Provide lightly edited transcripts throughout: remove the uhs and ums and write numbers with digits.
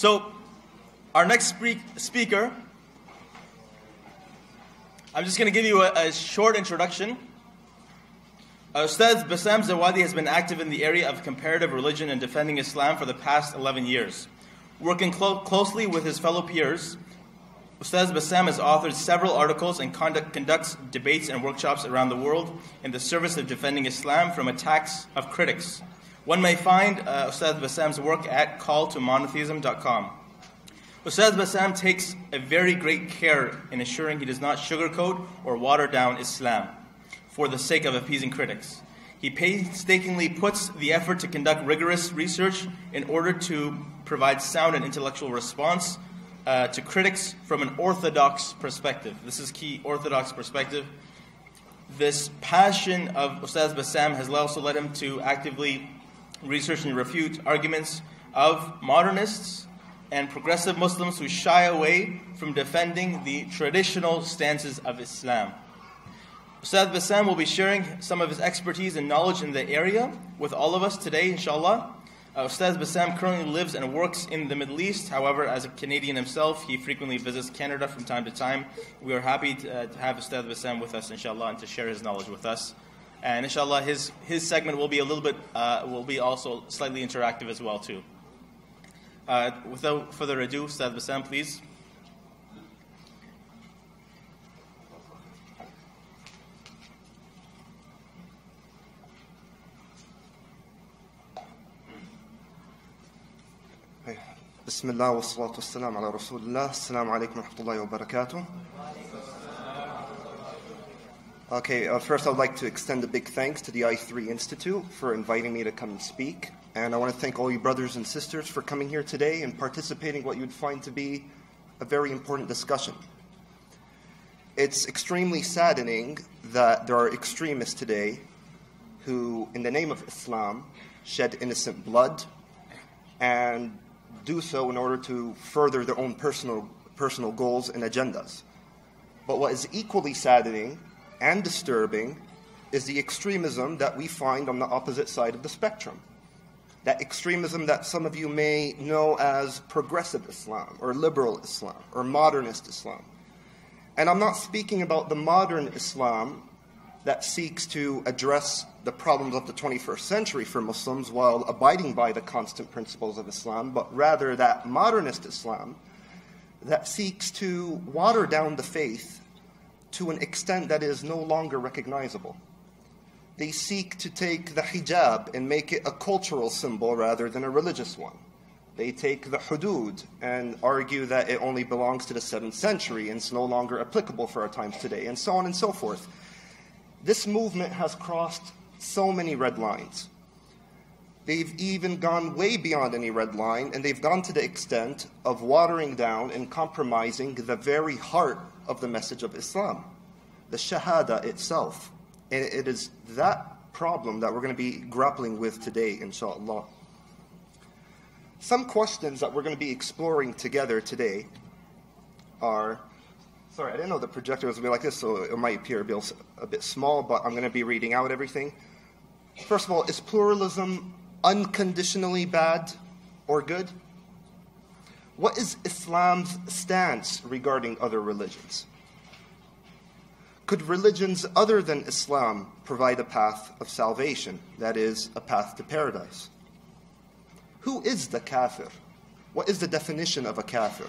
So, our next speaker, I'm just going to give you a short introduction. Ustaz Bassam Zawadi has been active in the area of comparative religion and defending Islam for the past 11 years. Working closely with his fellow peers, Ustaz Bassam has authored several articles and conducts debates and workshops around the world in the service of defending Islam from attacks of critics. One may find Ustaz Bassam's work at calltomonotheism.com. Ustaz Bassam takes a very great care in ensuring he does not sugarcoat or water down Islam for the sake of appeasing critics. He painstakingly puts the effort to conduct rigorous research in order to provide sound and intellectual response to critics from an orthodox perspective. This is key, orthodox perspective. This passion of Ustaz Bassam has also led him to actively research and refute arguments of modernists and progressive Muslims who shy away from defending the traditional stances of Islam. Ustaz Bassam will be sharing some of his expertise and knowledge in the area with all of us today, inshallah. Ustaz Bassam currently lives and works in the Middle East. However, as a Canadian himself, he frequently visits Canada from time to time. We are happy to have Ustaz Bassam with us, inshallah, and to share his knowledge with us. And inshallah, his segment will be a little bit, will be also slightly interactive as well, too. Without further ado, Ustaz Bassam, please. Bismillah wa salatu wa salam ala rasulullah. Assalamu alaikum wa rahmatullahi wa barakatuh. Okay, first I'd like to extend a big thanks to the I3 Institute for inviting me to come and speak. And I want to thank all you brothers and sisters for coming here today and participating in what you'd find to be a very important discussion. It's extremely saddening that there are extremists today who, in the name of Islam, shed innocent blood and do so in order to further their own personal goals and agendas. But what is equally saddening and disturbing is the extremism that we find on the opposite side of the spectrum. That extremism that some of you may know as progressive Islam, or liberal Islam, or modernist Islam. And I'm not speaking about the modern Islam that seeks to address the problems of the 21st century for Muslims while abiding by the constant principles of Islam, but rather that modernist Islam that seeks to water down the faith to an extent that is no longer recognizable. They seek to take the hijab and make it a cultural symbol rather than a religious one. They take the hudud and argue that it only belongs to the 7th century and it's no longer applicable for our times today, and so on and so forth. This movement has crossed so many red lines. They've even gone way beyond any red line, and they've gone to the extent of watering down and compromising the very heart of the message of Islam, the Shahada itself. And it is that problem that we're going to be grappling with today, inshallah. Some questions that we're going to be exploring together today are... Sorry, I didn't know the projector was going to be like this, so it might appear a bit small, but I'm going to be reading out everything. First of all, is pluralism unconditionally bad or good? What is Islam's stance regarding other religions? Could religions other than Islam provide a path of salvation, that is, a path to paradise? Who is the kafir? What is the definition of a kafir?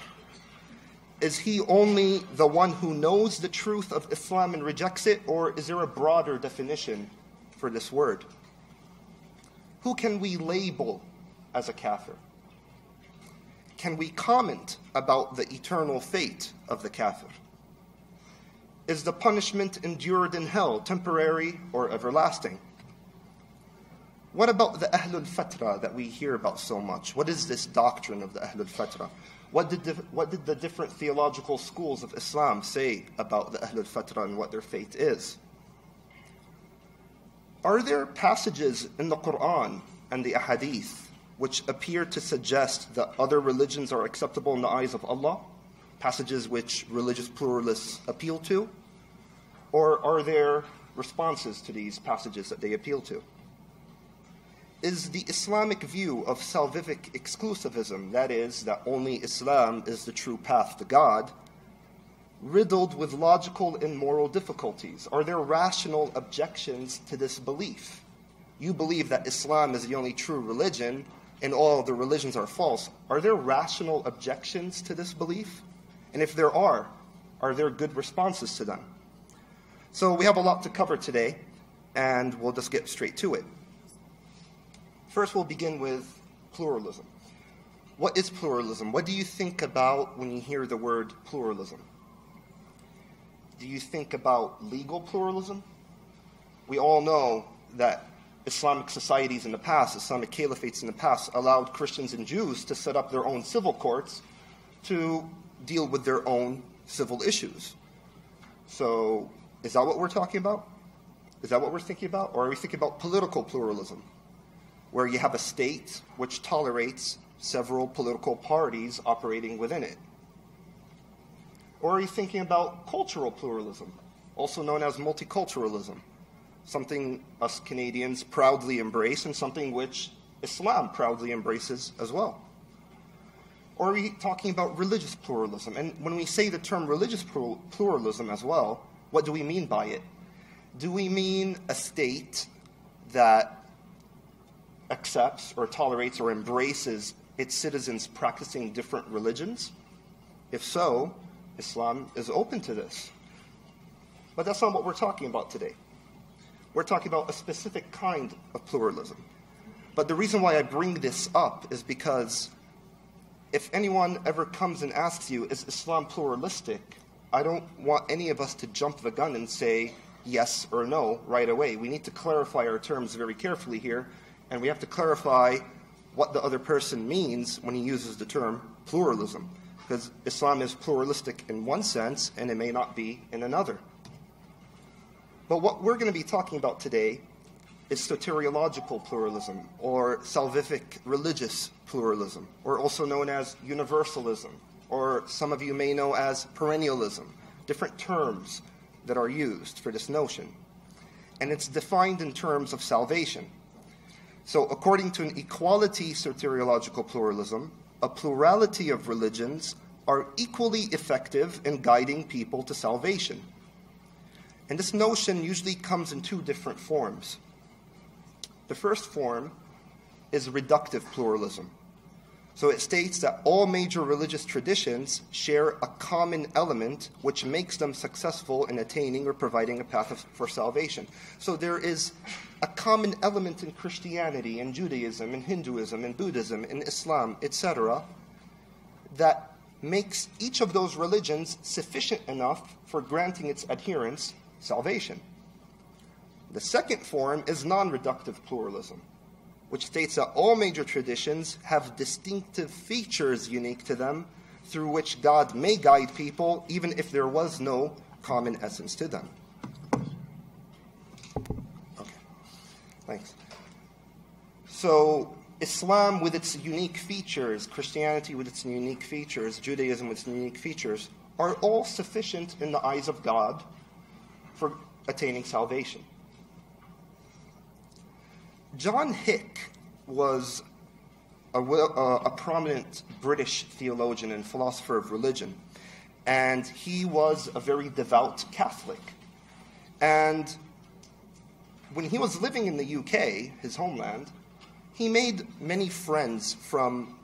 Is he only the one who knows the truth of Islam and rejects it, or is there a broader definition for this word? Who can we label as a kafir? Can we comment about the eternal fate of the kafir? Is the punishment endured in hell temporary or everlasting? What about the ahlul fatrah that we hear about so much? What is this doctrine of the ahlul fatrah? What did the different theological schools of Islam say about the Ahlul Fatrah and what their faith is? Are there passages in the Quran and the Ahadith which appear to suggest that other religions are acceptable in the eyes of Allah? Passages which religious pluralists appeal to? Or are there responses to these passages that they appeal to? is the Islamic view of salvific exclusivism, that is, that only Islam is the true path to God, riddled with logical and moral difficulties? Are there rational objections to this belief? You believe that Islam is the only true religion and all the religions are false. Are there rational objections to this belief? And if there are there good responses to them? So we have a lot to cover today, and we'll just get straight to it. First, we'll begin with pluralism. What is pluralism? What do you think about when you hear the word pluralism? Do you think about legal pluralism? We all know that Islamic societies in the past, Islamic caliphates in the past, allowed Christians and Jews to set up their own civil courts to deal with their own civil issues. So is that what we're talking about? Is that what we're thinking about? Or are we thinking about political pluralism, where you have a state which tolerates several political parties operating within it? Or are you thinking about cultural pluralism, also known as multiculturalism, something us Canadians proudly embrace and something which Islam proudly embraces as well? Or are we talking about religious pluralism? And when we say the term religious pluralism as well, what do we mean by it? Do we mean a state that accepts or tolerates or embraces its citizens practicing different religions? If so, Islam is open to this. But that's not what we're talking about today. We're talking about a specific kind of pluralism. But the reason why I bring this up is because if anyone ever comes and asks you, is Islam pluralistic? I don't want any of us to jump the gun and say yes or no right away. We need to clarify our terms very carefully here, and we have to clarify what the other person means when he uses the term pluralism, because Islam is pluralistic in one sense, and it may not be in another. But what we're going to be talking about today is soteriological pluralism, or salvific religious pluralism, or also known as universalism, or some of you may know as perennialism, different terms that are used for this notion. And it's defined in terms of salvation. So according to an equality soteriological pluralism, a plurality of religions are equally effective in guiding people to salvation. And this notion usually comes in two different forms. The first form is reductive pluralism. So it states that all major religious traditions share a common element which makes them successful in attaining or providing a path for salvation. So there is a common element in Christianity, in Judaism, in Hinduism, in Buddhism, in Islam, etc., that makes each of those religions sufficient enough for granting its adherents salvation. The second form is non-reductive pluralism, which states that all major traditions have distinctive features unique to them through which God may guide people even if there was no common essence to them. Okay, thanks. So Islam with its unique features, Christianity with its unique features, Judaism with its unique features, are all sufficient in the eyes of God for attaining salvation. John Hick was a prominent British theologian and philosopher of religion, and he was a very devout Catholic. And when he was living in the UK, his homeland, he made many friends from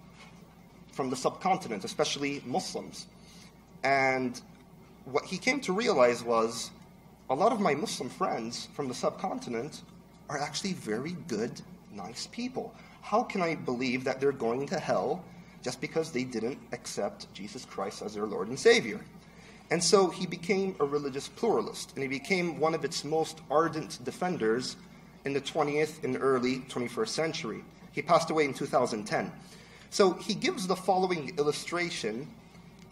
the subcontinent, especially Muslims. And what he came to realize was, a lot of my Muslim friends from the subcontinent are actually very good, nice people. How can I believe that they're going to hell just because they didn't accept Jesus Christ as their Lord and Savior? And so he became a religious pluralist, and he became one of its most ardent defenders in the 20th and early 21st century. He passed away in 2010. So he gives the following illustration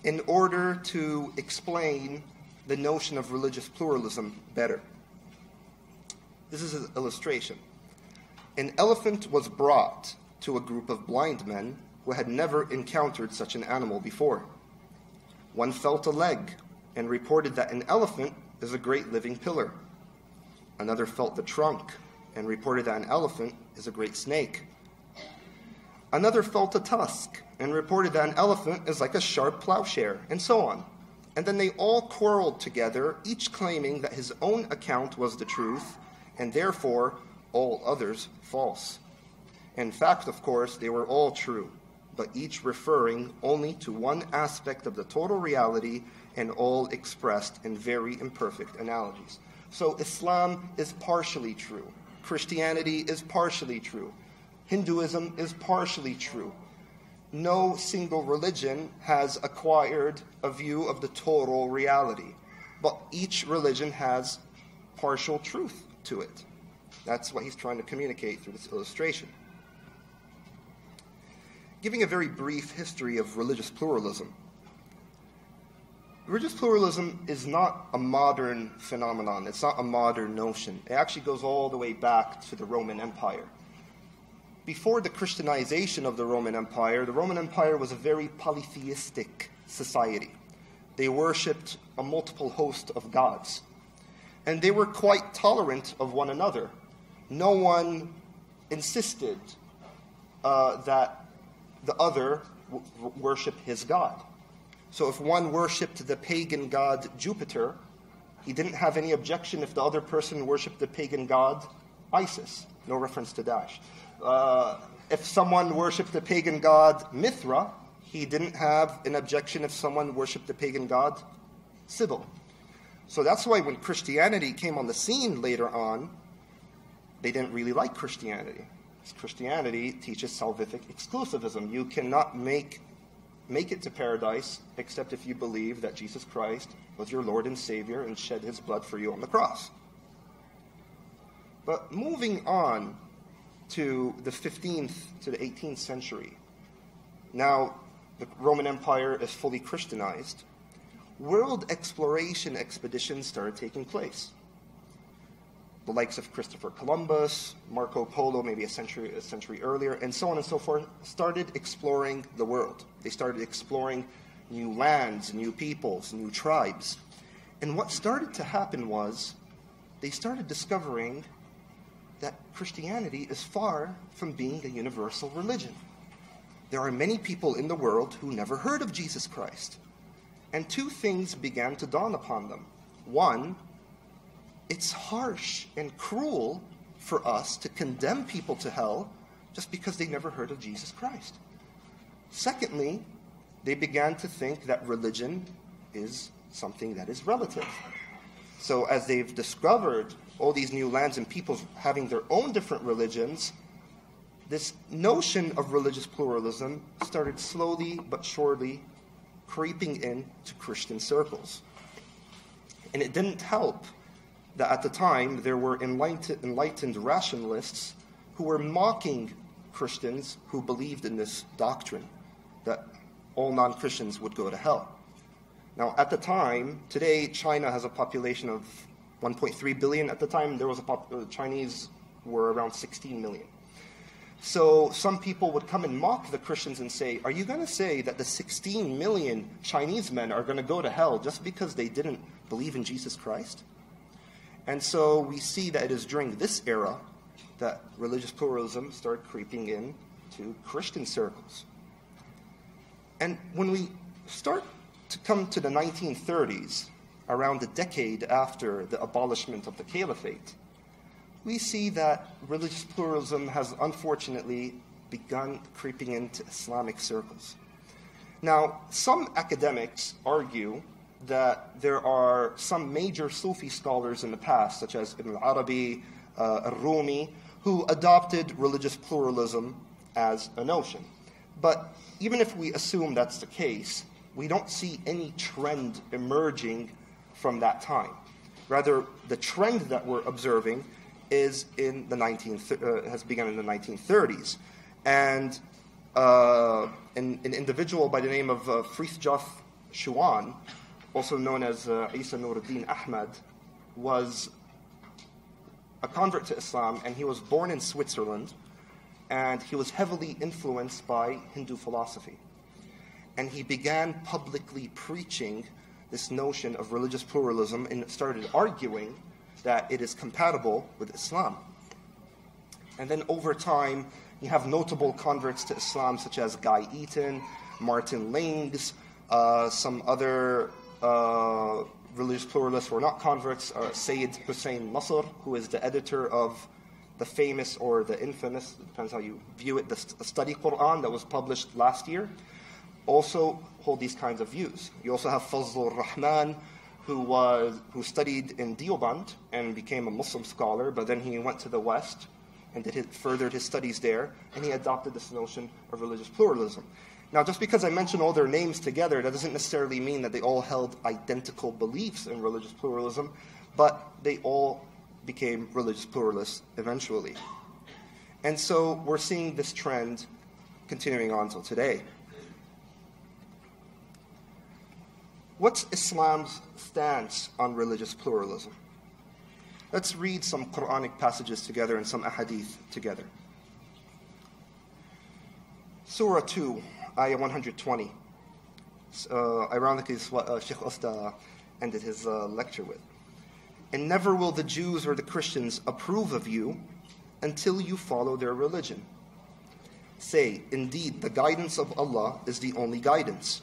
in order to explain the notion of religious pluralism better. This is an illustration. An elephant was brought to a group of blind men who had never encountered such an animal before. One felt a leg and reported that an elephant is a great living pillar. Another felt the trunk and reported that an elephant is a great snake. Another felt a tusk and reported that an elephant is like a sharp plowshare, and so on. And then they all quarreled together, each claiming that his own account was the truth, and therefore all others false. In fact, of course, they were all true, but each referring only to one aspect of the total reality, and all expressed in very imperfect analogies. So Islam is partially true. Christianity is partially true. Hinduism is partially true. No single religion has acquired a view of the total reality, but each religion has partial truth to it. That's what he's trying to communicate through this illustration. Giving a very brief history of religious pluralism. Religious pluralism is not a modern phenomenon. It's not a modern notion. It actually goes all the way back to the Roman Empire. Before the Christianization of the Roman Empire was a very polytheistic society. They worshipped a multiple host of gods. And they were quite tolerant of one another. No one insisted that the other worship his god. So if one worshipped the pagan god Jupiter, he didn't have any objection if the other person worshipped the pagan god Isis. No reference to Daesh. If someone worshipped the pagan god Mithra, he didn't have an objection if someone worshipped the pagan god Sibyl. So that's why when Christianity came on the scene later on, they didn't really like Christianity. Because Christianity teaches salvific exclusivism. You cannot make it to paradise, except if you believe that Jesus Christ was your Lord and Savior and shed his blood for you on the cross. But moving on to the 15th to the 18th century, now the Roman Empire is fully Christianized, world exploration expeditions started taking place. The likes of Christopher Columbus, Marco Polo, maybe a century earlier, and so on and so forth, started exploring the world. They started exploring new lands, new peoples, new tribes. And what started to happen was they started discovering that Christianity is far from being a universal religion. There are many people in the world who never heard of Jesus Christ. And two things began to dawn upon them. One, it's harsh and cruel for us to condemn people to hell just because they never heard of Jesus Christ. Secondly, they began to think that religion is something that is relative. So as they've discovered all these new lands and peoples having their own different religions, this notion of religious pluralism started slowly but surely creeping into Christian circles. And it didn't help that at the time there were enlightened rationalists who were mocking Christians who believed in this doctrine that all non-Christians would go to hell. Now at the time, today China has a population of 1.3 billion. At the time, there was the Chinese were around 16 million. So some people would come and mock the Christians and say, are you going to say that the 16 million Chinese men are going to go to hell just because they didn't believe in Jesus Christ? And so we see that it is during this era that religious pluralism started creeping in to Christian circles. And when we start to come to the 1930s, around a decade after the abolishment of the caliphate, we see that religious pluralism has unfortunately begun creeping into Islamic circles. Now, some academics argue that there are some major Sufi scholars in the past, such as Ibn al-Arabi, al-Rumi, who adopted religious pluralism as a notion. But even if we assume that's the case, we don't see any trend emerging from that time. Rather, the trend that we're observing is in the has begun in the 1930s. And an individual by the name of Frithjof Schuon, also known as Isa Nuruddin Ahmed, was a convert to Islam, and he was born in Switzerland, and he was heavily influenced by Hindu philosophy. And he began publicly preaching this notion of religious pluralism and started arguing that it is compatible with Islam. And then over time, you have notable converts to Islam, such as Guy Eaton, Martin Lings, some other religious pluralists who are not converts, Sayyid Hussein Nasr, who is the editor of the famous or the infamous, depends how you view it, the study Quran that was published last year, also hold these kinds of views. You also have Fazlur Rahman, who studied in Dioband and became a Muslim scholar, but then he went to the West and furthered his studies there, and he adopted this notion of religious pluralism. Now, just because I mention all their names together, that doesn't necessarily mean that they all held identical beliefs in religious pluralism, but they all became religious pluralists eventually. And so we're seeing this trend continuing on till today. What's Islam's stance on religious pluralism? Let's read some Quranic passages together and some ahadith together. Surah 2, Ayah 120. Ironically, it's what Sheikh Usta ended his lecture with. And never will the Jews or the Christians approve of you until you follow their religion. Say, indeed, the guidance of Allah is the only guidance.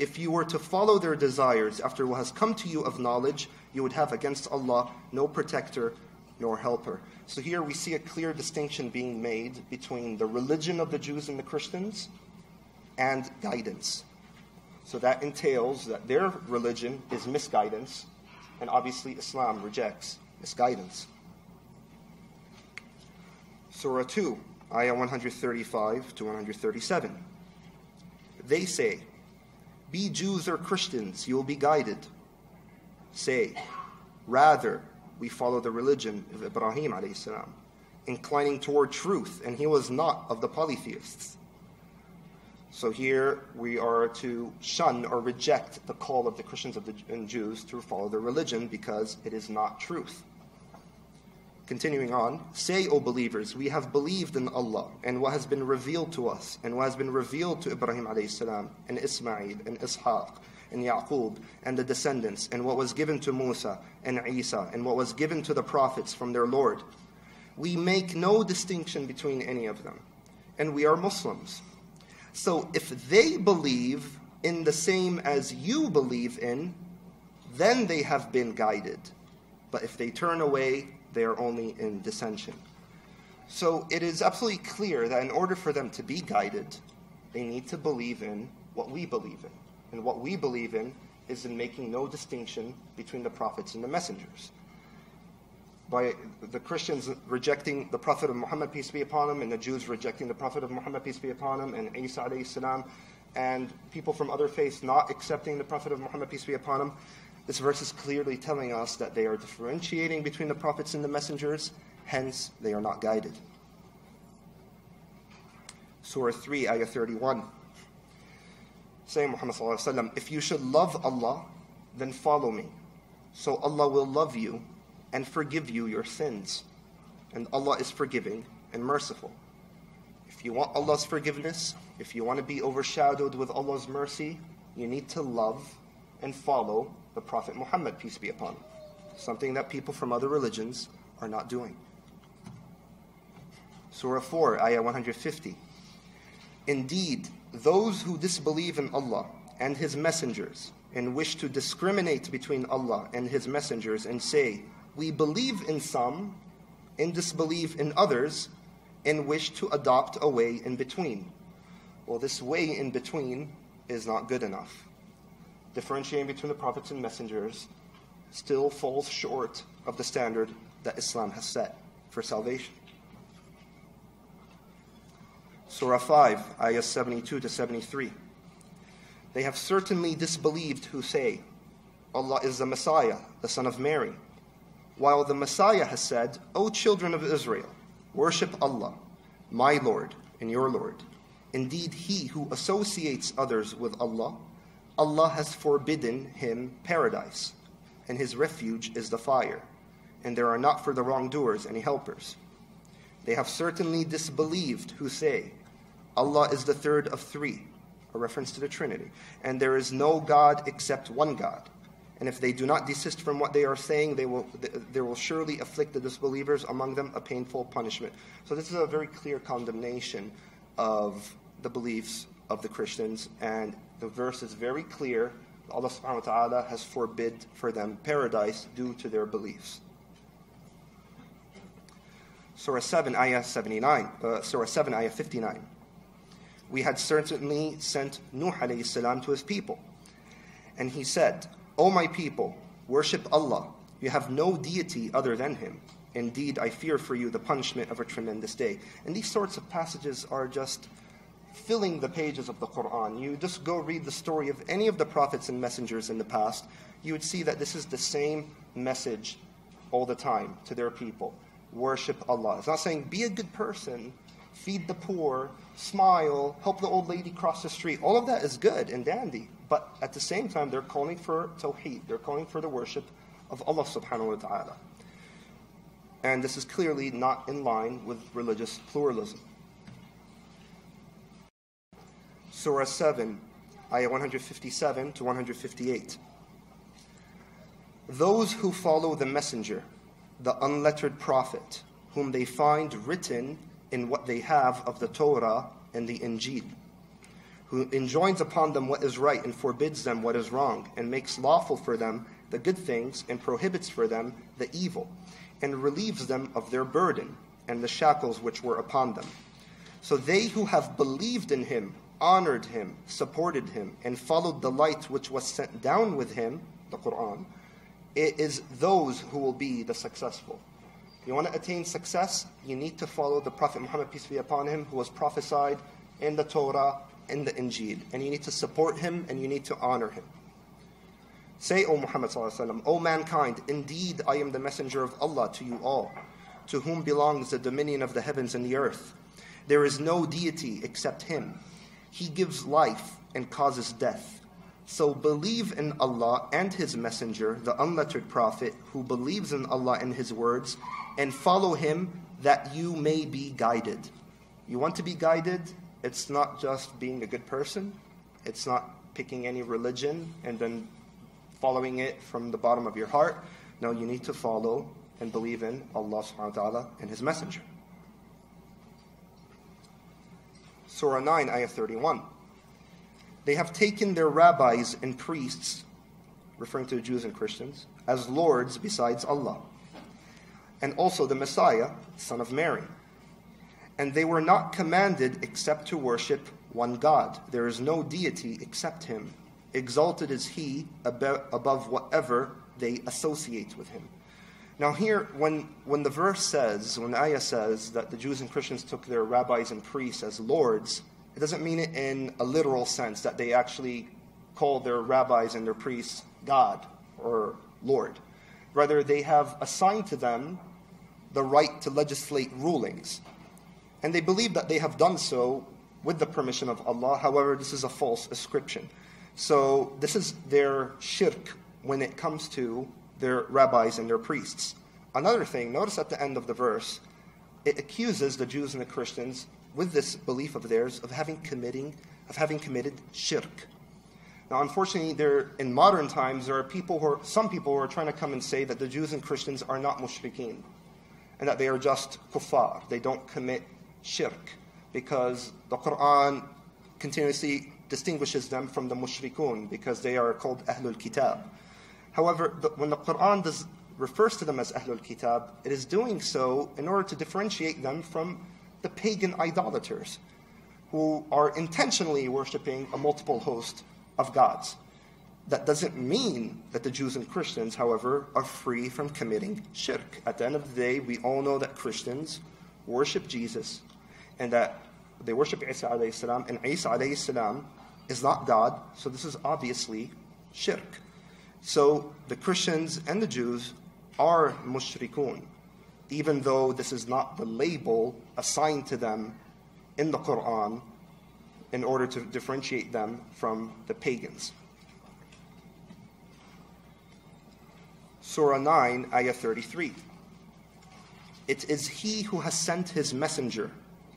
If you were to follow their desires after what has come to you of knowledge, you would have against Allah no protector nor helper. So here we see a clear distinction being made between the religion of the Jews and the Christians and guidance. So that entails that their religion is misguidance, and obviously Islam rejects misguidance. Surah 2, Ayah 135 to 137. They say, be Jews or Christians, you will be guided. Say, rather, we follow the religion of Ibrahim a.s., inclining toward truth, and he was not of the polytheists. So here we are to shun or reject the call of the Christians and Jews to follow their religion because it is not truth. Continuing on, say, O believers, we have believed in Allah and what has been revealed to us and what has been revealed to Ibrahim a.s. and Ismail and Ishaq and Yaqub and the descendants and what was given to Musa and Isa and what was given to the prophets from their Lord. We make no distinction between any of them, and we are Muslims. So if they believe in the same as you believe in, then they have been guided. But if they turn away, they are only in dissension. So it is absolutely clear that in order for them to be guided, they need to believe in what we believe in. And what we believe in is in making no distinction between the prophets and the messengers. By the Christians rejecting the Prophet of Muhammad, peace be upon him, and the Jews rejecting the Prophet of Muhammad, peace be upon him, and Isa alayhi salam, and people from other faiths not accepting the Prophet of Muhammad, peace be upon him, this verse is clearly telling us that they are differentiating between the prophets and the messengers, hence they are not guided. Surah 3, Ayah 31. Saying Muhammad sallallahu alaihi wasallam, if you should love Allah, then follow me. So Allah will love you and forgive you your sins. And Allah is forgiving and merciful. If you want Allah's forgiveness, if you want to be overshadowed with Allah's mercy, you need to love and follow the Prophet Muhammad, peace be upon him. Something that people from other religions are not doing. Surah 4, Ayah 150. Indeed, those who disbelieve in Allah and His messengers and wish to discriminate between Allah and His messengers and say, we believe in some and disbelieve in others and wish to adopt a way in between. Well, this way in between is not good enough. Differentiating between the prophets and messengers still falls short of the standard that Islam has set for salvation. Surah 5, Ayah 72 to 73. They have certainly disbelieved who say, Allah is the Messiah, the son of Mary, while the Messiah has said, O children of Israel, worship Allah, my Lord and your Lord. Indeed, he who associates others with Allah, Allah has forbidden him paradise, and his refuge is the fire, and there are not for the wrongdoers any helpers. They have certainly disbelieved who say, Allah is the third of three, a reference to the Trinity, and there is no God except one God, And if they do not desist from what they are saying, there will surely afflict the disbelievers among them a painful punishment. So this is a very clear condemnation of the beliefs of the Christians, and the verse is very clear. Allah subhanahu wa ta'ala has forbid for them paradise due to their beliefs. Surah 7, Ayah 79, Surah 7, Ayah 59. We had certainly sent Nuh alayhi salam to his people, and he said, "O my people, worship Allah. You have no deity other than Him. Indeed, I fear for you the punishment of a tremendous day." And these sorts of passages are just filling the pages of the Quran. You just go read the story of any of the prophets and messengers in the past, you would see that this is the same message all the time to their people. Worship Allah. It's not saying be a good person, feed the poor, smile, help the old lady cross the street. All of that is good and dandy. But at the same time, they're calling for tawheed. They're calling for the worship of Allah subhanahu wa ta'ala. And this is clearly not in line with religious pluralism. Surah 7, Ayah 157 to 158. Those who follow the messenger, the unlettered prophet, whom they find written in what they have of the Torah and the Injil, who enjoins upon them what is right and forbids them what is wrong, and makes lawful for them the good things and prohibits for them the evil, and relieves them of their burden and the shackles which were upon them. So they who have believed in him, honored him, supported him, and followed the light which was sent down with him, the Quran, it is those who will be the successful. You want to attain success, you need to follow the Prophet Muhammad, peace be upon him, who was prophesied in the Torah, in the Injil, and you need to support him and you need to honor him. Say, O Muhammad sallallahu alaihi wasallam, O mankind, indeed I am the messenger of Allah to you all, to whom belongs the dominion of the heavens and the earth. There is no deity except him. He gives life and causes death. So believe in Allah and his messenger, the unlettered prophet, who believes in Allah and his words, and follow him that you may be guided. You want to be guided? It's not just being a good person. It's not picking any religion and then following it from the bottom of your heart. No, you need to follow and believe in Allah subhanahu wa ta'ala and His Messenger. Surah 9, Ayah 31. They have taken their rabbis and priests, referring to the Jews and Christians, as lords besides Allah, and also the Messiah, son of Mary. And they were not commanded except to worship one God. There is no deity except him. Exalted is he above whatever they associate with him. Now here, when the verse says, when the ayah says that the Jews and Christians took their rabbis and priests as lords, it doesn't mean it in a literal sense that they actually call their rabbis and their priests God or Lord. Rather, they have assigned to them the right to legislate rulings. And they believe that they have done so with the permission of Allah. However, this is a false ascription. So this is their shirk when it comes to their rabbis and their priests. Another thing, notice at the end of the verse, it accuses the Jews and the Christians with this belief of theirs of having committed shirk. Now, unfortunately, in modern times, there are some people who are trying to come and say that the Jews and Christians are not mushrikeen and that they are just kuffar. They don't commit shirk, because the Quran continuously distinguishes them from the mushrikun, because they are called ahlul kitab. However, when the Quran refers to them as ahlul kitab, it is doing so in order to differentiate them from the pagan idolaters who are intentionally worshipping a multiple host of gods. That doesn't mean that the Jews and Christians, however, are free from committing shirk. At the end of the day, we all know that Christians worship Jesus, and that they worship Isa alayhi salam, and Isa alayhi salam is not God, so this is obviously shirk. So the Christians and the Jews are mushrikun, even though this is not the label assigned to them in the Quran in order to differentiate them from the pagans. Surah 9, Ayah 33. It is he who has sent his messenger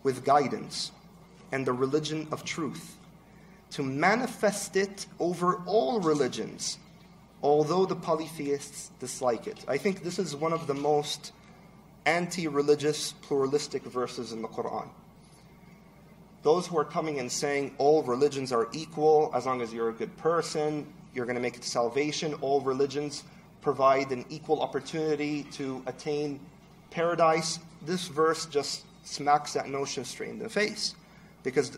with guidance and the religion of truth, to manifest it over all religions although the polytheists dislike it. I think this is one of the most anti-religious, pluralistic verses in the Quran. Those who are coming and saying all religions are equal, as long as you're a good person, you're going to make it to salvation, all religions provide an equal opportunity to attain paradise. This verse just smacks that notion straight in the face, because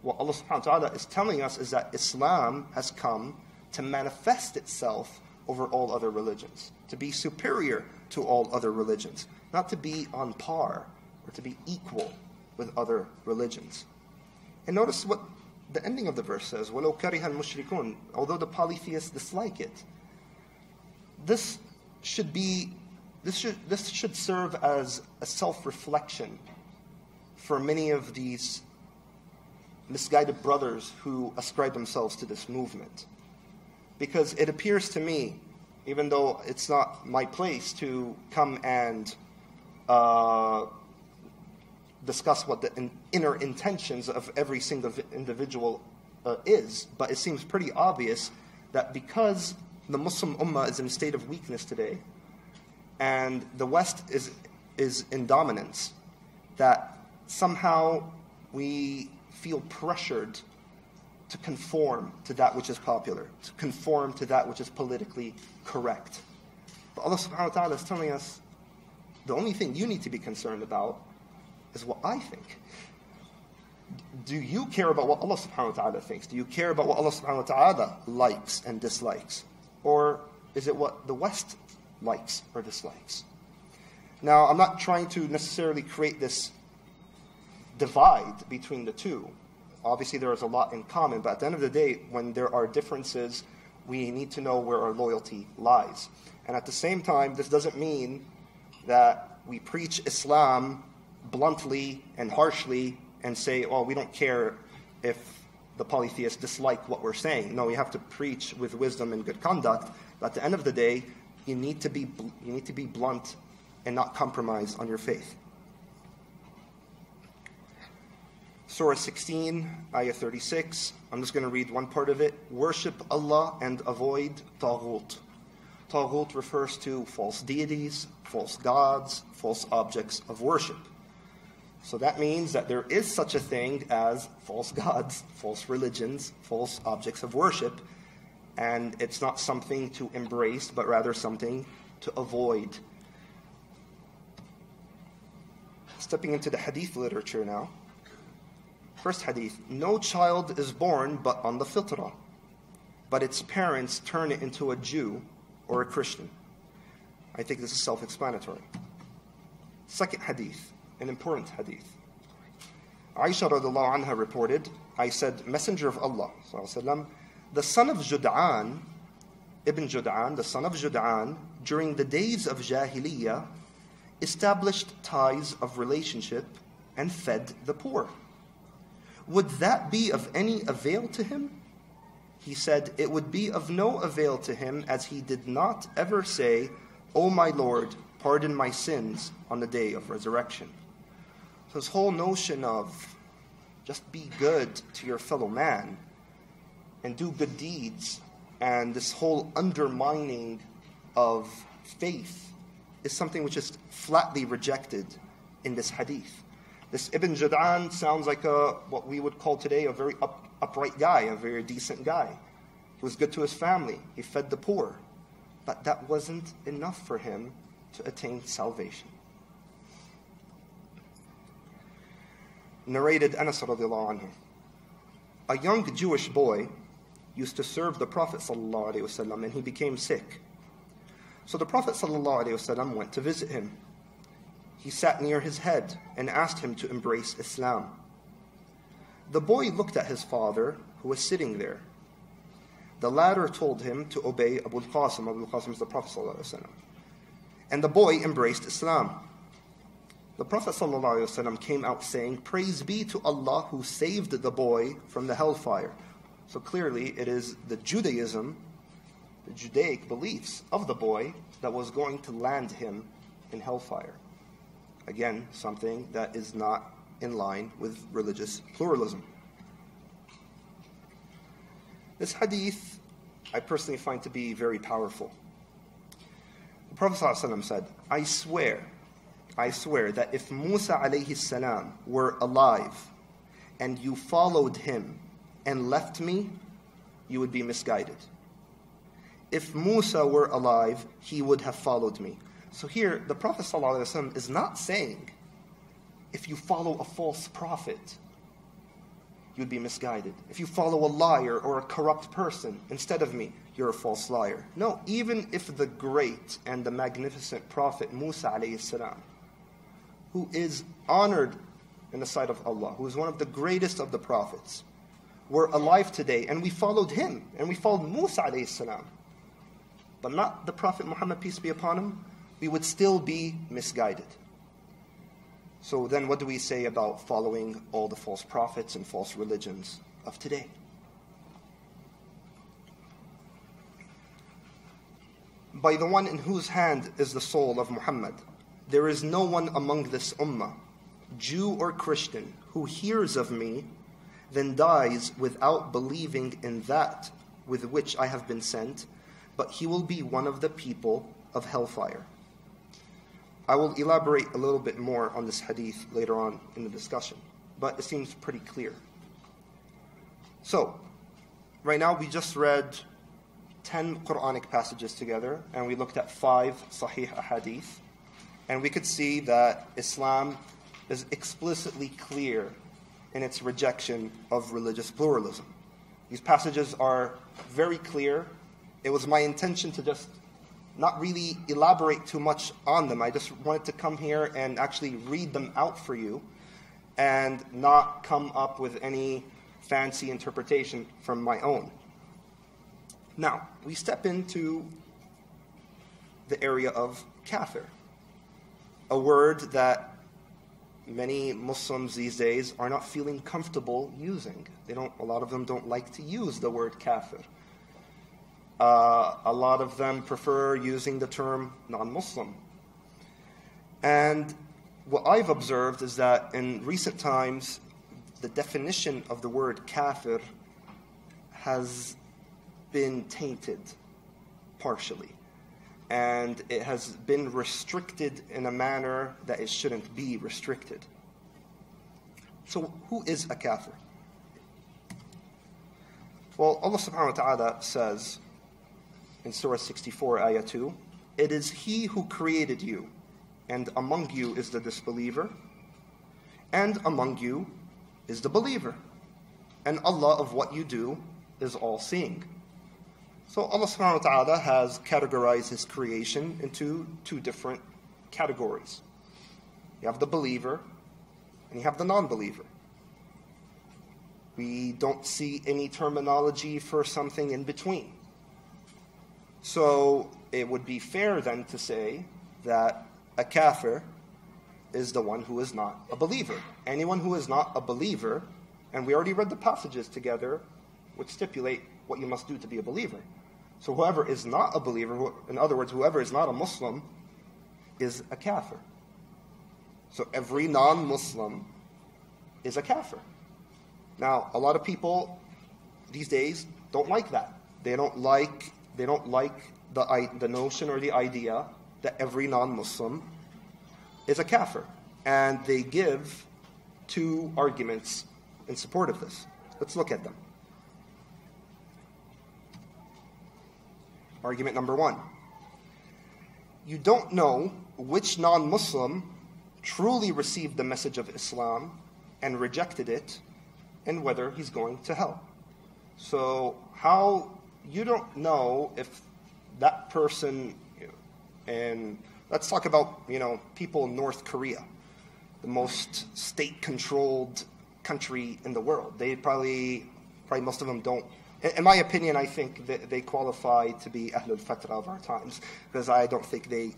what Allah subhanahu wa ta'ala is telling us is that Islam has come to manifest itself over all other religions, to be superior to all other religions, not to be on par or to be equal with other religions. And notice what the ending of the verse says, وَلَوْ كَرِهَ الْمُشْرِكُونَ, although the polytheists dislike it. This should serve as a self-reflection for many of these misguided brothers who ascribe themselves to this movement. Because it appears to me, even though it's not my place to come and discuss what the inner intentions of every single individual is, but it seems pretty obvious that because the Muslim Ummah is in a state of weakness today, and the West is in dominance, that somehow we feel pressured to conform to that which is popular, to conform to that which is politically correct. But Allah subhanahu wa ta'ala is telling us, the only thing you need to be concerned about is what I think. Do you care about what Allah subhanahu wa ta'ala thinks? Do you care about what Allah subhanahu wa ta'ala likes and dislikes? Or is it what the West likes or dislikes? Now, I'm not trying to necessarily create this divide between the two. Obviously, there is a lot in common, but at the end of the day, when there are differences, we need to know where our loyalty lies. And at the same time, this doesn't mean that we preach Islam bluntly and harshly and say, oh, we don't care if the polytheists dislike what we're saying. No, we have to preach with wisdom and good conduct. But at the end of the day, you need to be blunt and not compromise on your faith. Surah 16, Ayah 36, I'm just going to read one part of it. Worship Allah and avoid taghut. Taghut refers to false deities, false gods, false objects of worship. So that means that there is such a thing as false gods, false religions, false objects of worship, and it's not something to embrace, but rather something to avoid. Stepping into the hadith literature now. First hadith, no child is born but on the fitrah, but its parents turn it into a Jew or a Christian. I think this is self-explanatory. Second hadith, an important hadith. Aisha radiallahu anha reported, I said, Messenger of Allah, the son of Jud'an, Ibn Jud'an, the son of Jud'an, during the days of Jahiliyyah, established ties of relationship and fed the poor. Would that be of any avail to him? He said, it would be of no avail to him, as he did not ever say, O my Lord, pardon my sins on the day of resurrection. So this whole notion of just be good to your fellow man and do good deeds, and this whole undermining of faith, is something which is flatly rejected in this hadith. This Ibn Jud'an sounds like what we would call today a very upright guy, a very decent guy. He was good to his family. He fed the poor. But that wasn't enough for him to attain salvation. Narrated Anas radiallahu anhu, a young Jewish boy used to serve the Prophet sallallahu alaihi wasallam, and he became sick. So the Prophet sallallahu alaihi wasallam went to visit him. He sat near his head and asked him to embrace Islam. The boy looked at his father, who was sitting there. The latter told him to obey Abu al-Qasim. Abu al-Qasim is the Prophet ﷺ. And the boy embraced Islam. The Prophet ﷺ came out saying, praise be to Allah who saved the boy from the hellfire. So clearly it is the Judaic beliefs of the boy that was going to land him in hellfire. Again, something that is not in line with religious pluralism. This hadith I personally find to be very powerful. The Prophet ﷺ said, I swear that if Musa alayhi salam were alive and you followed him and left me, you would be misguided. If Musa were alive, he would have followed me. So here, the Prophet ﷺ is not saying, if you follow a false prophet, you'd be misguided. If you follow a liar or a corrupt person instead of me, you're a false liar. No, even if the great and the magnificent prophet Musa alayhi salam, who is honored in the sight of Allah, who is one of the greatest of the prophets, were alive today and we followed him and we followed Musa alayhi salam, but not the Prophet Muhammad, peace be upon him, we would still be misguided. So then what do we say about following all the false prophets and false religions of today? By the one in whose hand is the soul of Muhammad, there is no one among this ummah, Jew or Christian, who hears of me, then dies without believing in that with which I have been sent, but he will be one of the people of hellfire. I will elaborate a little bit more on this hadith later on in the discussion, but it seems pretty clear. So, right now we just read 10 Quranic passages together, and we looked at 5 Sahih Ahadith, and we could see that Islam is explicitly clear in its rejection of religious pluralism. These passages are very clear. It was my intention to just not really elaborate too much on them. I just wanted to come here and actually read them out for you and not come up with any fancy interpretation from my own. Now, we step into the area of kafir, a word that many Muslims these days are not feeling comfortable using. A lot of them don't like to use the word kafir. A lot of them prefer using the term non-Muslim. And what I've observed is that in recent times, the definition of the word kafir has been tainted partially. And it has been restricted in a manner that it shouldn't be restricted. So who is a kafir? Well, Allah subhanahu wa ta'ala says, in Surah 64, Ayah 2, it is He who created you, and among you is the disbeliever, and among you is the believer, and Allah of what you do is all-seeing. So Allah subhanahu wa ta'ala has categorized His creation into 2 different categories. You have the believer, and you have the non-believer. We don't see any terminology for something in between. So it would be fair then to say that a kafir is the one who is not a believer. Anyone who is not a believer, and we already read the passages together which stipulate what you must do to be a believer. So whoever is not a believer, in other words, whoever is not a Muslim, is a kafir. So every non-Muslim is a kafir. Now, a lot of people these days don't like that. They don't like the notion or the idea that every non-Muslim is a kafir. And they give 2 arguments in support of this. Let's look at them. Argument number 1. You don't know which non-Muslim truly received the message of Islam and rejected it, and whether he's going to hell. So you don't know if that person, and let's talk about, people in North Korea, the most state-controlled country in the world. They probably most of them don't. In my opinion, I think that they qualify to be ahlul fatrah of our times, because I don't think they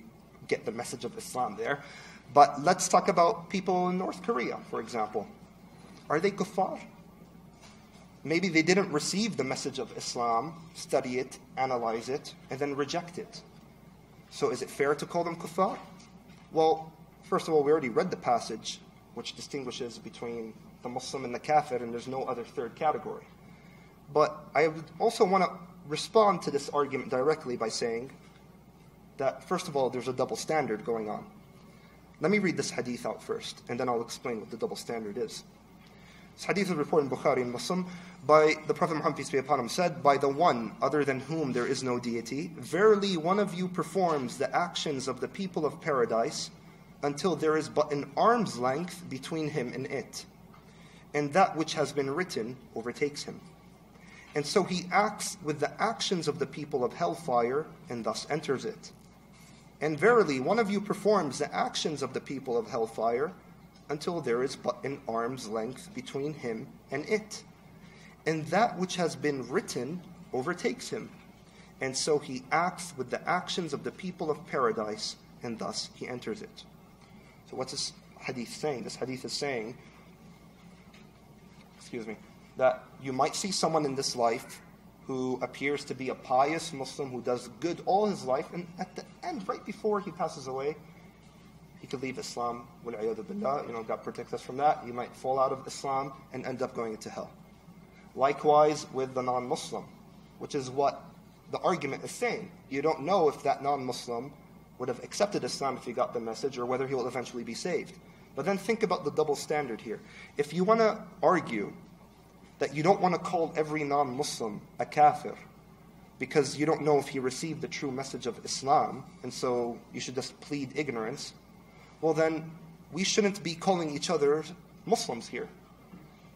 get the message of Islam there. But let's talk about people in North Korea, for example. Are they kuffar? Maybe they didn't receive the message of Islam, study it, analyze it, and then reject it. So is it fair to call them kuffar? Well, first of all, we already read the passage which distinguishes between the Muslim and the kafir, and there's no other 3rd category. But I also want to respond to this argument directly by saying that, first of all, there's a double standard going on. Let me read this hadith out first, and then I'll explain what the double standard is. This hadith is reported in Bukhari and Muslim by the Prophet Muhammad, peace be upon him, said, "By the one other than whom there is no deity, verily one of you performs the actions of the people of paradise until there is but an arm's length between him and it, and that which has been written overtakes him. And so he acts with the actions of the people of hellfire and thus enters it. And verily one of you performs the actions of the people of hellfire until there is but an arm's length between him and it, and that which has been written overtakes him. And so he acts with the actions of the people of paradise, and thus he enters it." So what's this hadith saying? This hadith is saying, excuse me, that you might see someone in this life who appears to be a pious Muslim who does good all his life, and at the end, right before he passes away, he could leave Islam. You know, God protect us from that. You might fall out of Islam and end up going into hell. Likewise with the non-Muslim, which is what the argument is saying. You don't know if that non-Muslim would have accepted Islam if he got the message, or whether he will eventually be saved. But then think about the double standard here. If you want to argue that you don't want to call every non-Muslim a kafir, because you don't know if he received the true message of Islam, and so you should just plead ignorance, well then, we shouldn't be calling each other Muslims here.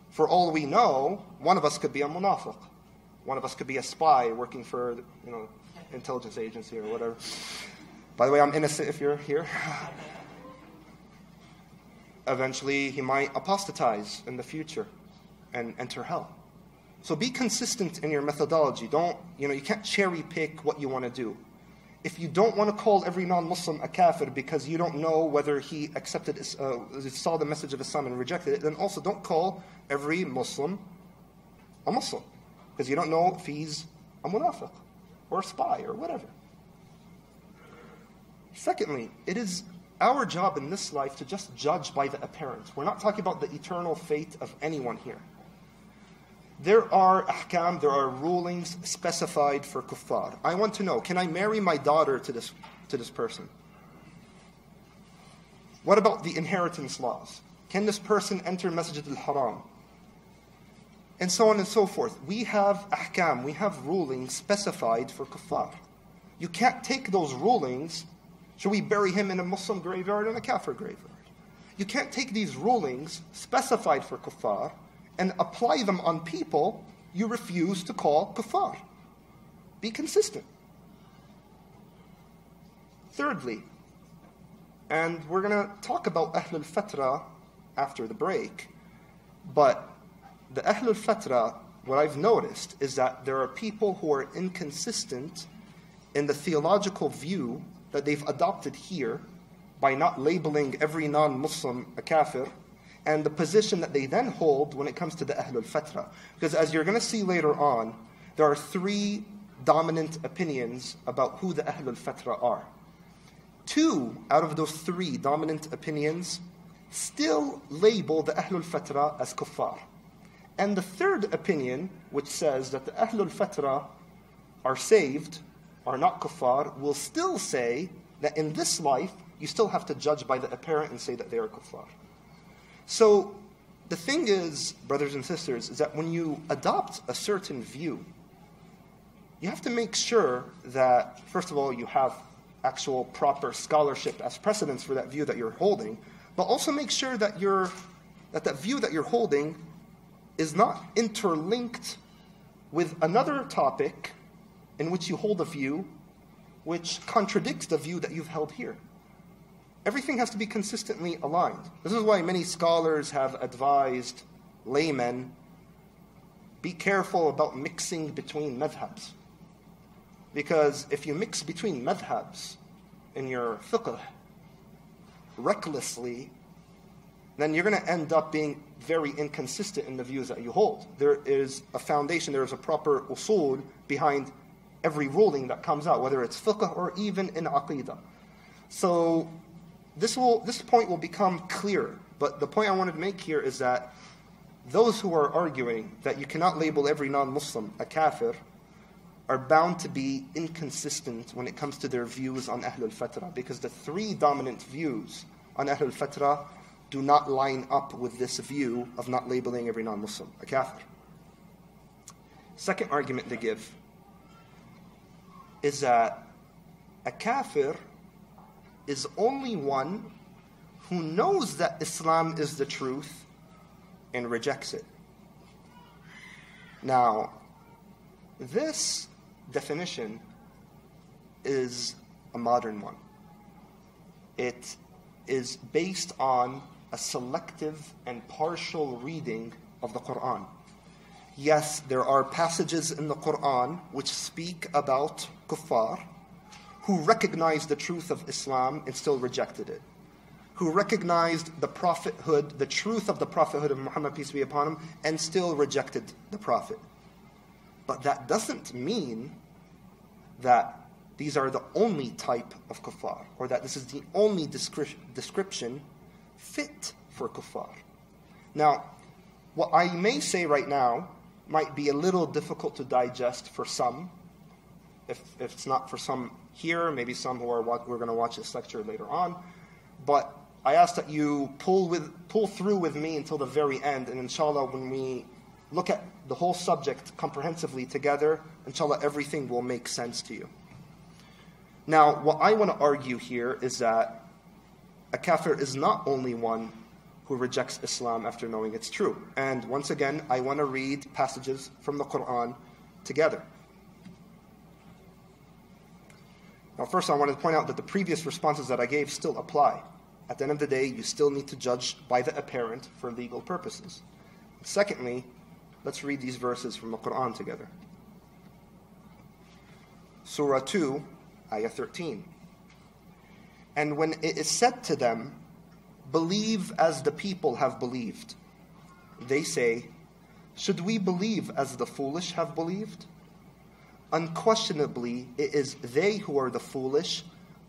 For all we know, one of us could be a munafiq. One of us could be a spy working for, you know, intelligence agency or whatever. By the way, I'm innocent if you're here. Eventually, he might apostatize in the future and enter hell. So be consistent in your methodology. Don't, you know, you can't cherry pick what you want to do. If you don't want to call every non-Muslim a kafir because you don't know whether he accepted, saw the message of Islam and rejected it, then also don't call every Muslim a Muslim, because you don't know if he's a munafiq or a spy or whatever. Secondly, it is our job in this life to just judge by the apparent. We're not talking about the eternal fate of anyone here. There are ahkam, there are rulings specified for kuffar. I want to know, can I marry my daughter to this person? What about the inheritance laws? Can this person enter Masjid al-Haram? And so on and so forth. We have ahkam, we have rulings specified for kuffar. You can't take those rulings, should we bury him in a Muslim graveyard and a kafir graveyard? You can't take these rulings specified for kuffar and apply them on people you refuse to call kuffar. Be consistent. Thirdly, and we're going to talk about ahlul fatrah after the break, but the ahlul fatrah, what I've noticed is that there are people who are inconsistent in the theological view that they've adopted here by not labeling every non-Muslim a kafir, and the position that they then hold when it comes to the Ahlul Fatrah. Because as you're going to see later on, there are three dominant opinions about who the Ahlul Fatrah are. Two out of those three dominant opinions still label the Ahlul Fatrah as kuffar. And the third opinion, which says that the Ahlul Fatrah are saved, are not kuffar, will still say that in this life, you still have to judge by the apparent and say that they are kuffar. So the thing is, brothers and sisters, is that when you adopt a certain view, you have to make sure that, first of all, you have actual proper scholarship as precedence for that view that you're holding, but also make sure that that view that you're holding is not interlinked with another topic in which you hold a view which contradicts the view that you've held here. Everything has to be consistently aligned. This is why many scholars have advised laymen, be careful about mixing between madhabs. Because if you mix between madhabs in your fiqh recklessly, then you're going to end up being very inconsistent in the views that you hold. There is a foundation, there is a proper usul behind every ruling that comes out, whether it's fiqh or even in aqidah. So this point will become clearer, but the point I wanted to make here is that those who are arguing that you cannot label every non-Muslim a kafir are bound to be inconsistent when it comes to their views on ahlul fatrah, because the three dominant views on ahlul fatrah do not line up with this view of not labeling every non-Muslim a kafir. Second argument they give is that a kafir is only one who knows that Islam is the truth and rejects it. Now, this definition is a modern one. It is based on a selective and partial reading of the Quran. Yes, there are passages in the Quran which speak about kuffar who recognized the truth of Islam and still rejected it, who recognized the prophethood, the truth of the prophethood of Muhammad, peace be upon him, and still rejected the prophet. But that doesn't mean that these are the only type of kuffar, or that this is the only description fit for kuffar. Now, what I may say right now might be a little difficult to digest for some. If it's not for some here, maybe some who are going to watch this lecture later on. But I ask that you pull through with me until the very end, and inshallah, when we look at the whole subject comprehensively together, inshallah, everything will make sense to you. Now, what I want to argue here is that a kafir is not only one who rejects Islam after knowing it's true. And once again, I want to read passages from the Quran together. Now, first, I want to point out that the previous responses that I gave still apply. At the end of the day, you still need to judge by the apparent for legal purposes. Secondly, let's read these verses from the Quran together. Surah 2, Ayah 13. And when it is said to them, believe as the people have believed, they say, should we believe as the foolish have believed? Unquestionably, it is they who are the foolish,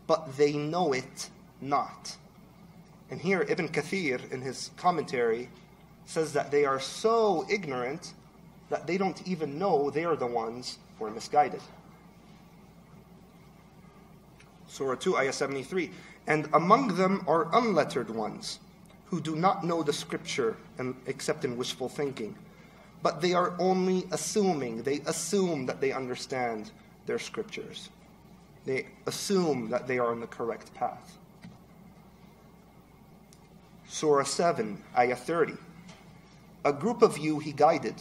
but they know it not. And here Ibn Kathir, in his commentary, says that they are so ignorant that they don't even know they are the ones who are misguided. Surah 2, Ayah 73. And among them are unlettered ones, who do not know the scripture except in wishful thinking. But they are only assuming. They assume that they understand their scriptures. They assume that they are on the correct path. Surah 7, Ayah 30. A group of you he guided,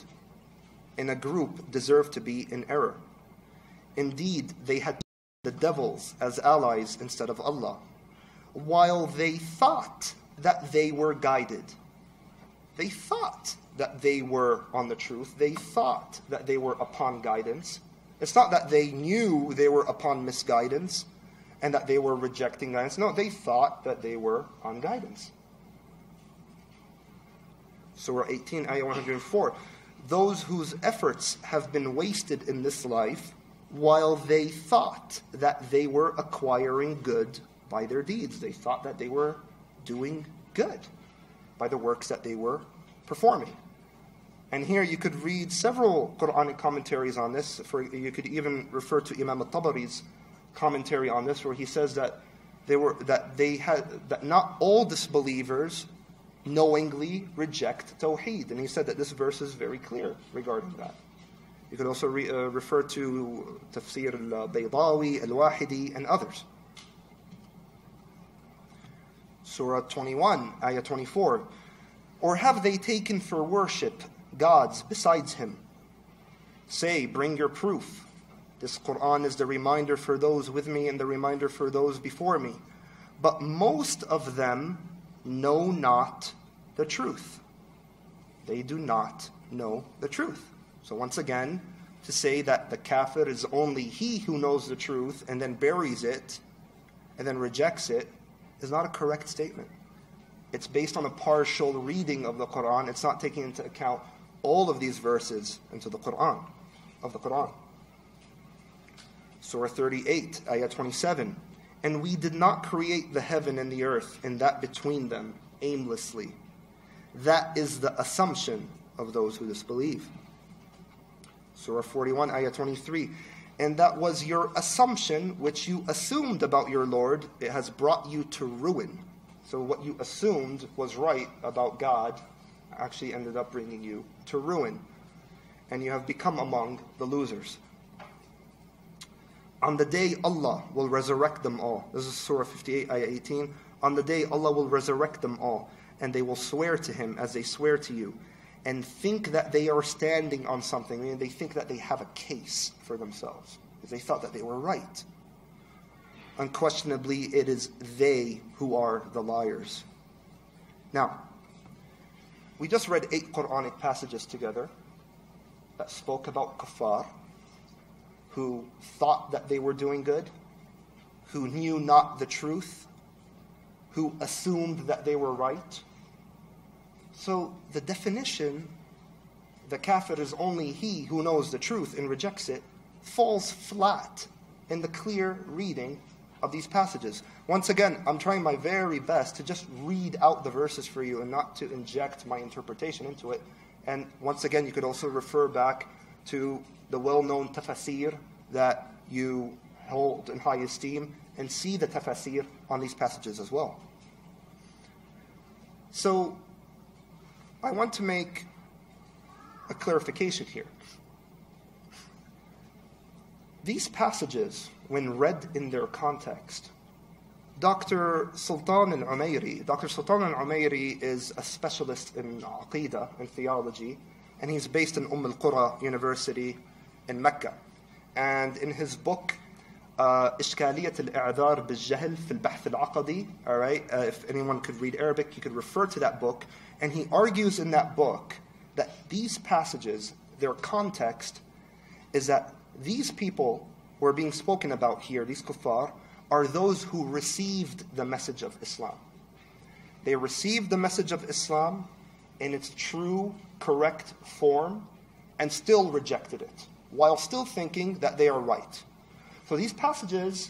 and a group deserved to be in error. Indeed, they had the devils as allies instead of Allah, while they thought that they were guided. They thought that they were on the truth. They thought that they were upon guidance. It's not that they knew they were upon misguidance and that they were rejecting guidance. No, they thought that they were on guidance. Surah 18, Ayah 104. Those whose efforts have been wasted in this life while they thought that they were acquiring good by their deeds. They thought that they were doing good by the works that they were performing. And here you could read several Quranic commentaries on this. You could even refer to Imam al-Tabari's commentary on this, where he says that not all disbelievers knowingly reject Tawheed. And he said that this verse is very clear regarding that. You could also refer to Tafsir al-Baydawi, al-Wahidi, and others. Surah 21, Ayah 24. Or have they taken for worship gods besides him? Say, bring your proof. This Quran is the reminder for those with me and the reminder for those before me. But most of them know not the truth. They do not know the truth. So once again, to say that the kafir is only he who knows the truth and then buries it and then rejects it is not a correct statement. It's based on a partial reading of the Quran. It's not taking into account all of these verses into the Quran, of the Quran. Surah 38, Ayah 27. And we did not create the heaven and the earth and that between them aimlessly. That is the assumption of those who disbelieve. Surah 41, Ayah 23. and that was your assumption, which you assumed about your Lord, it has brought you to ruin. So what you assumed was right about God actually ended up bringing you to ruin, and you have become among the losers. On the day Allah will resurrect them all. This is Surah 58, Ayah 18. On the day Allah will resurrect them all, and they will swear to Him as they swear to you, and think that they are standing on something. I mean, they think that they have a case for themselves, because they thought that they were right. Unquestionably, it is they who are the liars. Now, we just read 8 Quranic passages together that spoke about kuffar, who thought that they were doing good, who knew not the truth, who assumed that they were right. So the definition, the kafir is only he who knows the truth and rejects it, falls flat in the clear reading of these passages. Once again, I'm trying my very best to just read out the verses for you and not to inject my interpretation into it. And once again, you could also refer back to the well-known tafasir that you hold in high esteem, and see the tafasir on these passages as well. So I want to make a clarification here. These passages, when read in their context, Dr. Sultan Al-Umairi, Dr. Sultan Al-Umairi is a specialist in aqidah and theology, and he's based in Umm Al-Qura University in Mecca. And in his book, Ishkaliyat Al-I'adar Bil-Jahil Fil-Bahth Al-Akadi, all right, if anyone could read Arabic, you could refer to that book. And he argues in that book that these passages, their context, is that these people who are being spoken about here, these kuffar, are those who received the message of Islam. They received the message of Islam in its true, correct form, and still rejected it, while still thinking that they are right. So these passages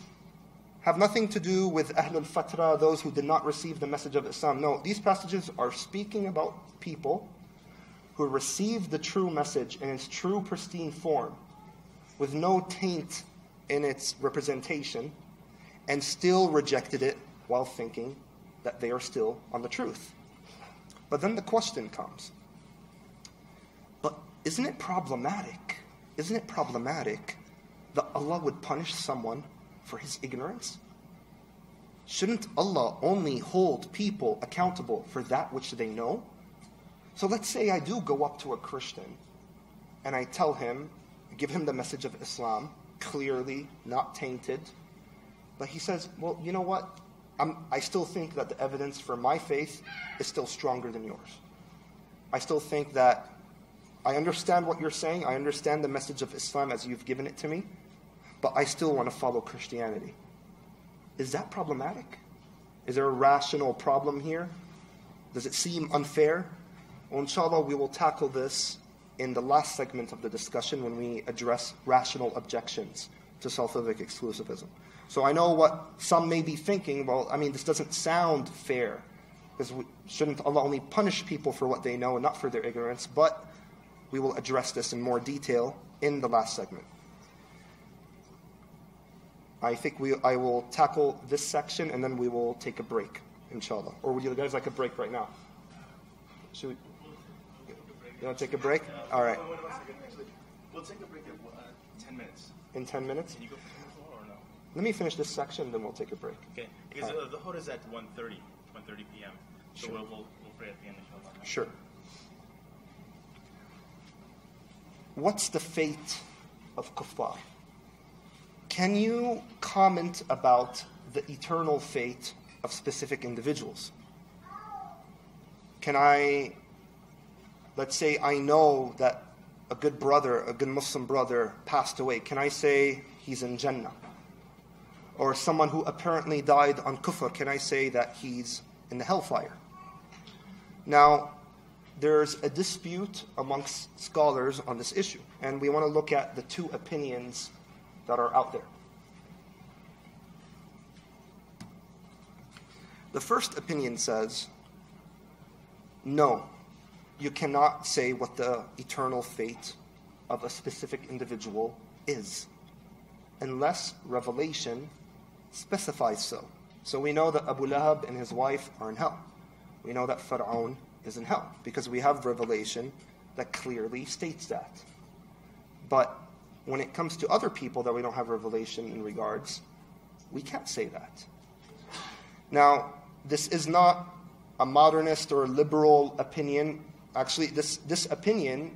have nothing to do with ahlul fatrah, those who did not receive the message of Islam. No, these passages are speaking about people who received the true message in its true, pristine form, with no taint in its representation, and still rejected it while thinking that they are still on the truth. But then the question comes, but isn't it problematic? Isn't it problematic that Allah would punish someone for his ignorance? Shouldn't Allah only hold people accountable for that which they know? So let's say I do go up to a Christian and I tell him, give him the message of Islam, clearly, not tainted, but he says, well, you know what? I still think that the evidence for my faith is still stronger than yours. I still think that I understand what you're saying. I understand the message of Islam as you've given it to me, but I still want to follow Christianity. Is that problematic? Is there a rational problem here? Does it seem unfair? Well, inshallah, we will tackle this in the last segment of the discussion when we address rational objections to salvific exclusivism. So I know what some may be thinking, well, I mean, this doesn't sound fair, because shouldn't Allah only punish people for what they know and not for their ignorance? But we will address this in more detail in the last segment. I think I will tackle this section, and then we will take a break, inshallah. Or would you guys like a break right now? Should we? You want to take a break? All right. We'll take a break in 10 minutes. In 10 minutes? Can you go Let me finish this section, then we'll take a break. Okay, because the Hor is at 1:30 p.m., so sure. We'll pray at the end, inshallah. Sure. What's the fate of kuffar? Can you comment about the eternal fate of specific individuals? Can I, let's say I know that a good brother, a good Muslim brother passed away. Can I say he's in Jannah? Or someone who apparently died on kufr, can I say that he's in the hellfire? Now, there's a dispute amongst scholars on this issue, and we want to look at the two opinions that are out there. The first opinion says, no, you cannot say what the eternal fate of a specific individual is. unless revelation specifies so. So we know that Abu Lahab and his wife are in hell. We know that Fir'aun is in hell because we have revelation that clearly states that. But when it comes to other people that we don't have revelation in regards, we can't say that. Now, this is not a modernist or a liberal opinion. Actually, this opinion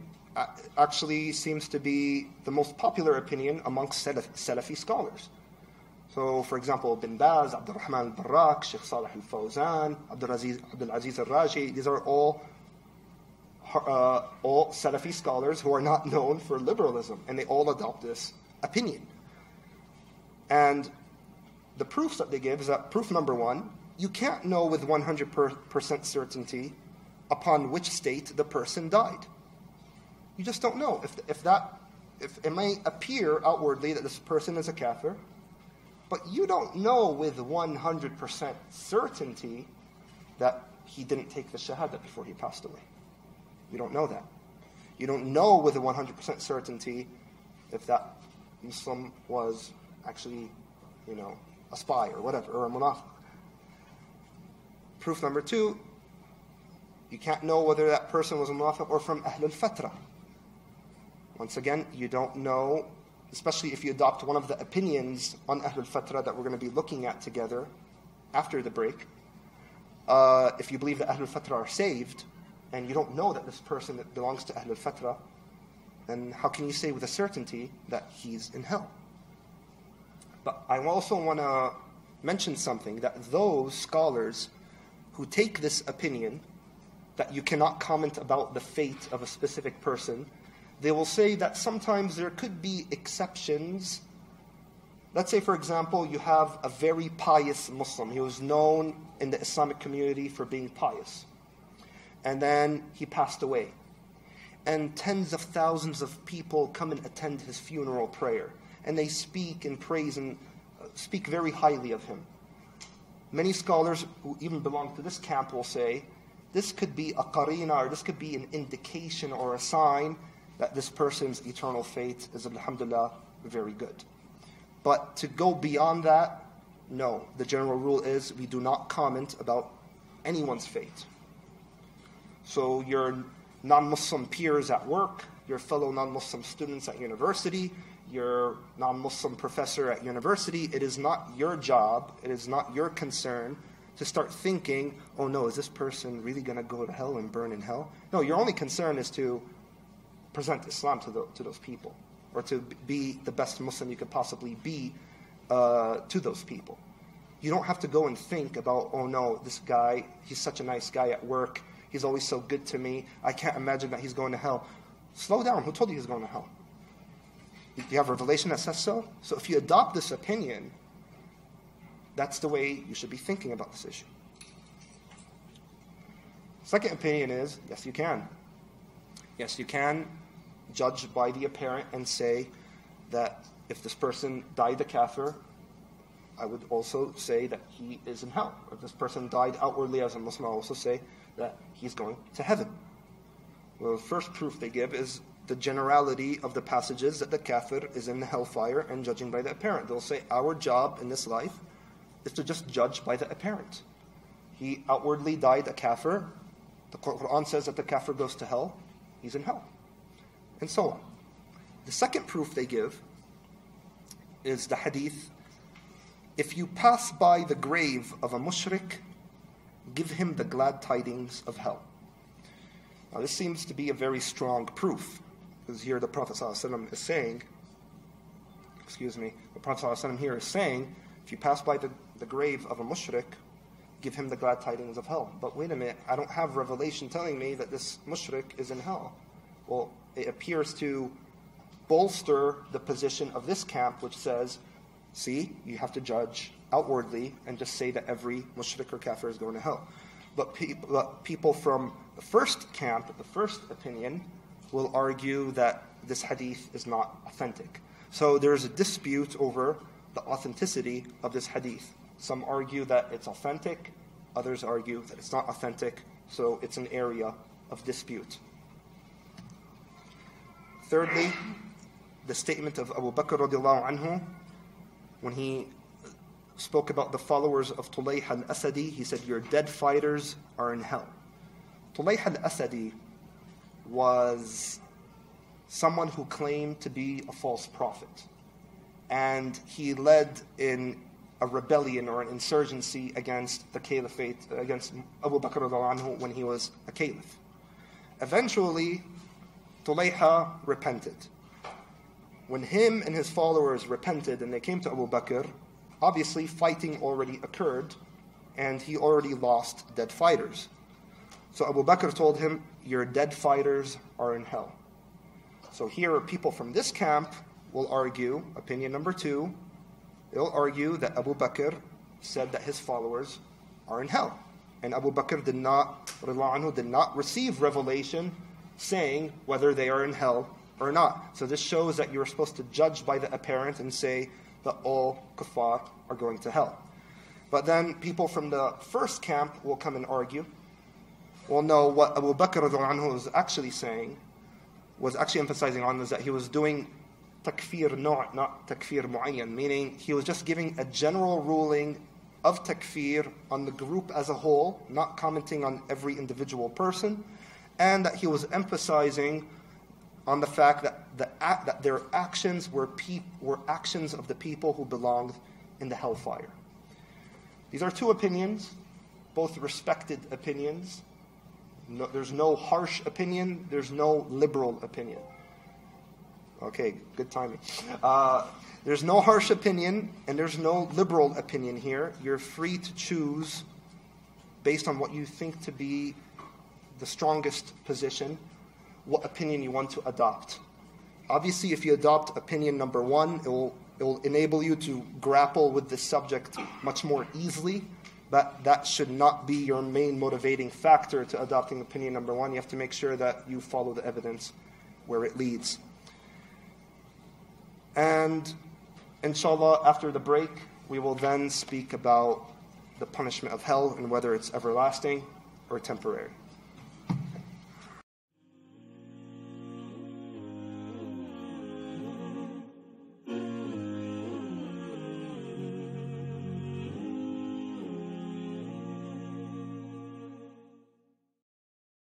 actually seems to be the most popular opinion amongst Salafi scholars. So, for example, Bin Baz, Abdurrahman al-Barak, Sheikh Saleh al-Fawzan, Abdul Aziz al-Raji, these are all Salafi scholars who are not known for liberalism, and they all adopt this opinion. And the proofs that they give is that proof number one, you can't know with 100% certainty upon which state the person died. You just don't know. If it may appear outwardly that this person is a kafir, but you don't know with 100% certainty that he didn't take the shahada before he passed away. You don't know that. You don't know with 100% certainty if that Muslim was actually, you know, a spy or whatever, or a munafiq. Proof number two, you can't know whether that person was a munafiq or from ahlul fatrah. Once again, you don't know, especially if you adopt one of the opinions on ahlul fatrah that we're going to be looking at together after the break. If you believe that ahlul fatrah are saved, and you don't know that this person that belongs to ahlul fatrah, then how can you say with a certainty that he's in hell? But I also want to mention something, that those scholars who take this opinion that you cannot comment about the fate of a specific person, they will say that sometimes there could be exceptions. Let's say, for example, you have a very pious Muslim. He was known in the Islamic community for being pious. And then he passed away. And tens of thousands of people come and attend his funeral prayer. And they speak and praise and speak very highly of him. Many scholars who even belong to this camp will say, this could be a qarina, or this could be an indication or a sign that this person's eternal fate is, alhamdulillah, very good. But to go beyond that, no. The general rule is we do not comment about anyone's fate. So your non-Muslim peers at work, your fellow non-Muslim students at university, your non-Muslim professor at university, it is not your job, it is not your concern to start thinking, oh no, is this person really going to go to hell and burn in hell? No, your only concern is to present Islam to those people, or to be the best Muslim you could possibly be to those people. You don't have to go and think about, oh no, this guy, he's such a nice guy at work, he's always so good to me, I can't imagine that he's going to hell. Slow down, who told you he's going to hell? Do you have revelation that says so? So if you adopt this opinion, that's the way you should be thinking about this issue. Second opinion is, yes, you can. Yes, you can judge by the apparent and say that if this person died a kafir, I would also say that he is in hell. If this person died outwardly as a Muslim, I also say that he's going to heaven. Well, the first proof they give is the generality of the passages that the kafir is in the hellfire and judging by the apparent. They'll say our job in this life is to just judge by the apparent. He outwardly died a kafir. The Quran says that the kafir goes to hell. He's in hell. And so on. The second proof they give is the hadith. If you pass by the grave of a mushrik, give him the glad tidings of hell. Now this seems to be a very strong proof. Because here the Prophet ﷺ is saying, the Prophet ﷺ here is saying, if you pass by the grave of a mushrik, give him the glad tidings of hell. But wait a minute, I don't have revelation telling me that this mushrik is in hell. Well, it appears to bolster the position of this camp, which says, see, you have to judge outwardly and just say that every mushrik or kafir is going to hell. But people from the first camp, the first opinion, will argue that this hadith is not authentic. So there's a dispute over the authenticity of this hadith. Some argue that it's authentic, others argue that it's not authentic, so it's an area of dispute. Thirdly, the statement of Abu Bakr radiallahu anhu when he spoke about the followers of Tulayha al-Asadi, he said, your dead fighters are in hell. Tulayha al-Asadi was someone who claimed to be a false prophet. And he led in a rebellion or an insurgency against the caliphate, against Abu Bakr anhu when he was a caliph. Eventually, Tulayha repented. When him and his followers repented and they came to Abu Bakr, obviously fighting already occurred and he already lost dead fighters. So Abu Bakr told him, your dead fighters are in hell. So here are people from this camp will argue, opinion number two, they'll argue that Abu Bakr said that his followers are in hell. And Abu Bakr did not, receive revelation saying whether they are in hell or not. So this shows that you're supposed to judge by the apparent and say that all kuffar are going to hell. But then people from the first camp will come and argue, well, no, what Abu Bakr was actually saying, was actually emphasizing on is that he was doing takfir no', not takfir mu'ayyan, meaning he was just giving a general ruling of takfir on the group as a whole, not commenting on every individual person, and that he was emphasizing on the fact that, that their actions were actions of the people who belonged in the hellfire. These are two opinions, both respected opinions. No, there's no harsh opinion, there's no liberal opinion. Okay, good timing. There's no harsh opinion and there's no liberal opinion here. You're free to choose based on what you think to be the strongest position, what opinion you want to adopt. Obviously, if you adopt opinion number one, it will enable you to grapple with this subject much more easily. But that should not be your main motivating factor to adopting opinion number one. You have to make sure that you follow the evidence where it leads. And inshallah, after the break, we will then speak about the punishment of hell and whether it's everlasting or temporary.